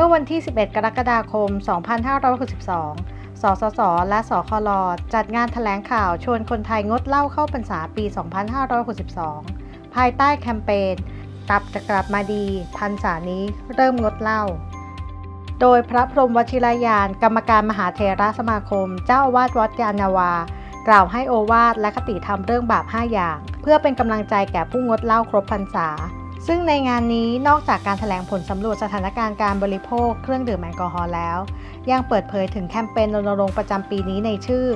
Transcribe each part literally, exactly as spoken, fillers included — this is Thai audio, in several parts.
มื่อวันที่สิบเอ็ดกรกฎาคมสองพันห้าร้อยหกสิบสองสสสและสคลจัดงานแถลงข่าวชวนคนไทยงดเหล้าเข้าพรรษาปีสองพันห้าร้อยหกสิบสองภายใต้แคมเปญกลับจะกลับมาดีพรรษานี้เริ่มงดเหล้าโดยพระพรหมวชิรยานกรรมการมหาเถรสมาคมเจ้าอาวาสวัดยานนาวากล่าวให้โอวาทและคติธรรมเรื่องบาปห้าอย่างเพื่อเป็นกำลังใจแก่ผู้งดเหล้าครบพรรษาซึ่งในงานนี้นอกจากการแถลงผลสำรวจสถานการณ์การบริโภคเครื่องดื่มแอลกอฮอล์แล้วยังเปิดเผยถึงแคมเปญรณรงค์ประจำปีนี้ในชื่อ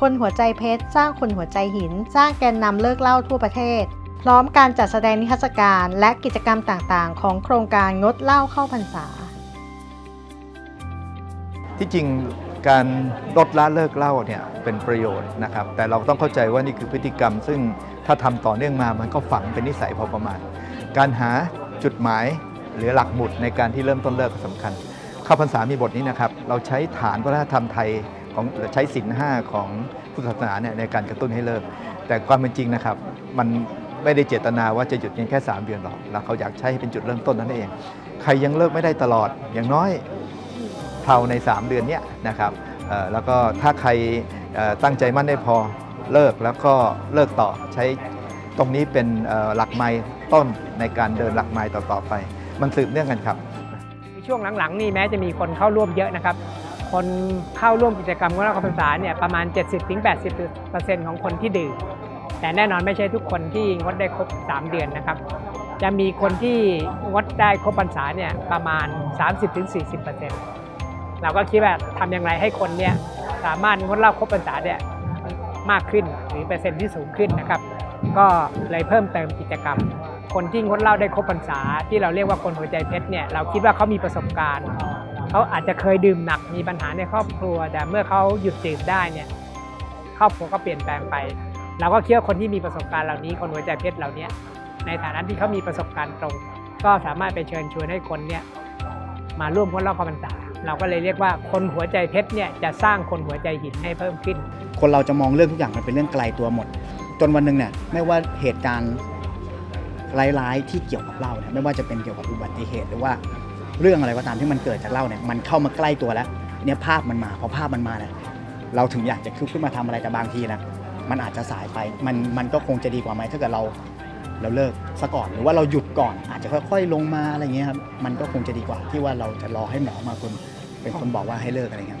คนหัวใจเพชรสร้างคนหัวใจหินสร้างแกนนำเลิกเหล้าทั่วประเทศพร้อมการจัดแสดงนิทรรศการและกิจกรรมต่างๆของโครงการงดเหล้าเข้าพรรษาที่จริงการลดละเลิกเหล้าเนี่ยเป็นประโยชน์นะครับแต่เราต้องเข้าใจว่านี่คือพฤติกรรมซึ่งถ้าทำต่อเนื่องมามันก็ฝังเป็นนิสัยพอประมาณการหาจุดหมายหรือหลักหมุดในการที่เริ่มต้นเลิกก็สำคัญเข้าพรรษามีบทนี้นะครับเราใช้ฐานวัฒนธรรมไทยของใช้ศีลห้าของพุทธศาสนาเนี่ยในการกระตุ้นให้เลิกแต่ความเป็นจริงนะครับมันไม่ได้เจตนาว่าจะหยุดเพียงแค่สามเดือนหรอกแล้วเขาอยากใช้ให้เป็นจุดเริ่มต้นนั่นเองใครยังเลิกไม่ได้ตลอดอย่างน้อยเท่าในสามเดือนนี้นะครับแล้วก็ถ้าใครตั้งใจมั่นได้พอเลิกแล้วก็เลิกต่อใช้ตรงนี้เป็นหลักไม้ต้นในการเดินหลักไม้ต่อๆไปมันสืบเนื่องกันครับช่วงหลังๆนี่แม้จะมีคนเข้าร่วมเยอะนะครับคนเข้าร่วมกิจกรรมของเราเข้าพรรษาเนี่ยประมาณ เจ็ดสิบถึงแปดสิบเปอร์เซ็นต์ ของคนที่ดื่มแต่แน่นอนไม่ใช่ทุกคนที่งดได้ครบสามเดือนนะครับจะมีคนที่งดได้ครบพรรษาเนี่ยประมาณ สามสิบถึงสี่สิบเปอร์เซ็นต์ เราก็คิดว่าทำอย่างไรให้คนเนี่ยสามารถงดเหล้าครบพรรษาเนี่ยมากขึ้นหรือเปอร์เซ็นต์ที่สูงขึ้นนะครับก็เลยเพิ่มเติมกิจกรรมคนที่งดเหล้าได้ครบพรรษาที่เราเรียกว่าคนหัวใจเพชรเนี่ยเราคิดว่าเขามีประสบการณ์เขาอาจจะเคยดื่มหนักมีปัญหาในครอบครัวแต่เมื่อเขาหยุดดื่มได้เนี่ยครอบครัวก็เปลี่ยนแปลงไปเราก็เชื่อคนที่มีประสบการณ์เหล่านี้คนหัวใจเพชรเหล่านี้ในฐานะที่เขามีประสบการณ์ตรงก็สามารถไปเชิญชวนให้คนเนี่ยมาร่วมงดเหล้าเข้าพรรษาเราก็เลยเรียกว่าคนหัวใจเพชรเนี่ยจะสร้างคนหัวใจหินให้เพิ่มขึ้นคนเราจะมองเรื่องทุกอย่างมันเป็นเรื่องไกลตัวหมดจนวันหนึ่งเนี่ยไม่ว่าเหตุการณ์ร้ายๆที่เกี่ยวกับเหล้าเนี่ยไม่ว่าจะเป็นเกี่ยวกับอุบัติเหตุหรือว่าเรื่องอะไรก็ตามที่มันเกิดจากเหล้าเนี่ยมันเข้ามาใกล้ตัวแล้วเนี่ยภาพมันมาพอภาพมันมาเนี่ยเราถึงอยากจะขึ้นมาทำอะไรแต่บางทีนะมันอาจจะสายไปมันมันก็คงจะดีกว่าไหมถ้าเกิดเราเราเลิกซะก่อนหรือว่าเราหยุดก่อนอาจจะค่อยๆลงมาอะไรเงี้ยครับมันก็คงจะดีกว่าที่ว่าเราจะรอให้หมอมาคนเป็นคนบอกว่าให้เลิกอะไรเงี้ย